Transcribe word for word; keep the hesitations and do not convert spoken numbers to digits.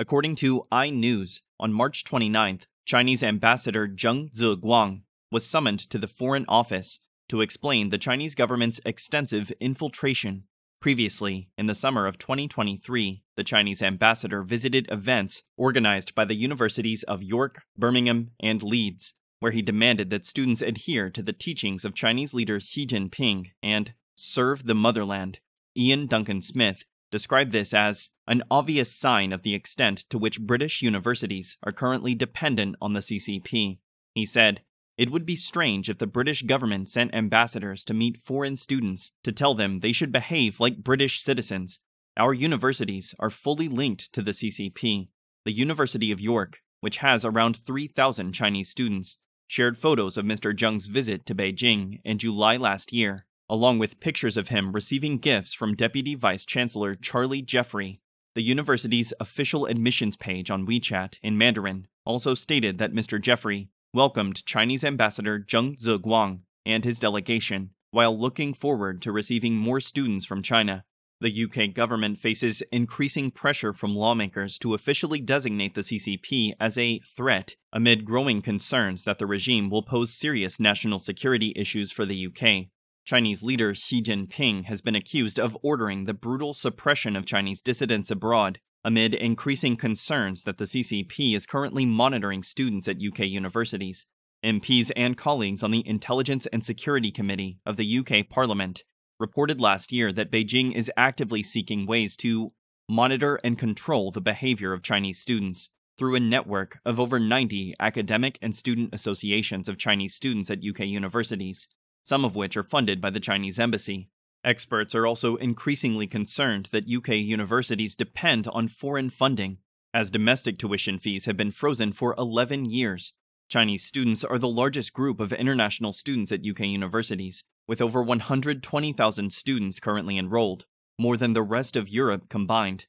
according to iNews. On March twenty-ninth, Chinese Ambassador Zheng Zeguang was summoned to the Foreign Office to explain the Chinese government's extensive infiltration. Previously, in the summer of twenty twenty-three, the Chinese ambassador visited events organized by the universities of York, Birmingham, and Leeds, where he demanded that students adhere to the teachings of Chinese leader Xi Jinping and serve the motherland. Iain Duncan Smith described this as an obvious sign of the extent to which British universities are currently dependent on the C C P. He said, "It would be strange if the British government sent ambassadors to meet foreign students to tell them they should behave like British citizens. Our universities are fully linked to the C C P. The University of York, which has around three thousand Chinese students, shared photos of Mister Zheng's visit to Beijing in July last year, along with pictures of him receiving gifts from Deputy Vice Chancellor Charlie Jeffrey." The university's official admissions page on WeChat in Mandarin also stated that Mister Jeffrey welcomed Chinese Ambassador Zheng Zeguang and his delegation, while looking forward to receiving more students from China. The U K government faces increasing pressure from lawmakers to officially designate the C C P as a threat amid growing concerns that the regime will pose serious national security issues for the U K. Chinese leader Xi Jinping has been accused of ordering the brutal suppression of Chinese dissidents abroad, amid increasing concerns that the C C P is currently monitoring students at U K universities. M Ps and colleagues on the Intelligence and Security Committee of the U K Parliament reported last year that Beijing is actively seeking ways to monitor and control the behavior of Chinese students through a network of over ninety academic and student associations of Chinese students at U K universities, some of which are funded by the Chinese embassy. Experts are also increasingly concerned that U K universities depend on foreign funding, as domestic tuition fees have been frozen for eleven years. Chinese students are the largest group of international students at U K universities, with over one hundred twenty thousand students currently enrolled, more than the rest of Europe combined.